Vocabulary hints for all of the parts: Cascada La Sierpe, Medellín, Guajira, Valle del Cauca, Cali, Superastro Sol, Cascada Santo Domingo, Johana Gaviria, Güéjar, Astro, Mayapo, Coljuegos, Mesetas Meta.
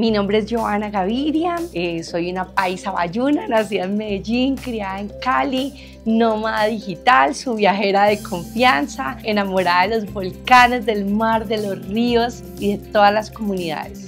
Mi nombre es Johana Gaviria, soy una paisa bayuna, nacida en Medellín, criada en Cali, nómada digital, su viajera de confianza, enamorada de los volcanes, del mar, de los ríos y de todas las comunidades.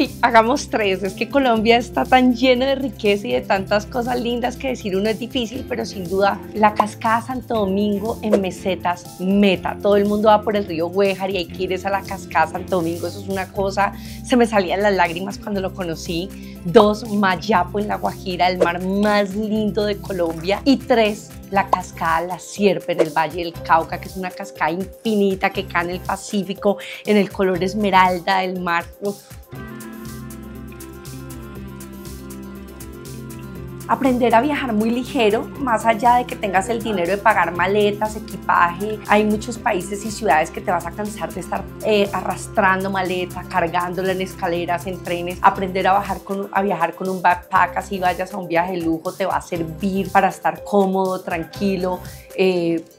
Ay, hagamos tres, es que Colombia está tan lleno de riqueza y de tantas cosas lindas que decir uno es difícil, pero sin duda la Cascada Santo Domingo en Mesetas Meta. Todo el mundo va por el río Güéjar y hay que ir a la Cascada Santo Domingo, eso es una cosa, se me salían las lágrimas cuando lo conocí. 2, Mayapo en la Guajira, el mar más lindo de Colombia. Y 3, la Cascada La Sierpe en el Valle del Cauca, que es una cascada infinita que cae en el Pacífico, en el color esmeralda del mar. Uf. Aprender a viajar muy ligero, más allá de que tengas el dinero de pagar maletas, equipaje. Hay muchos países y ciudades que te vas a cansar de estar arrastrando maleta, cargándola en escaleras, en trenes. Aprender a viajar con un backpack, así vayas a un viaje de lujo, te va a servir para estar cómodo, tranquilo.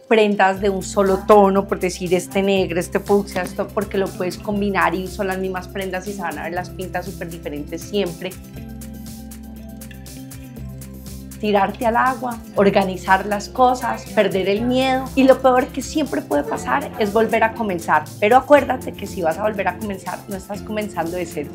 Prendas de un solo tono, por decir este negro, este fucsia, esto, porque lo puedes combinar y son las mismas prendas y se van a ver las pintas súper diferentes siempre. Tirarte al agua, organizar las cosas, perder el miedo, y lo peor que siempre puede pasar es volver a comenzar, pero acuérdate que si vas a volver a comenzar, no estás comenzando de cero.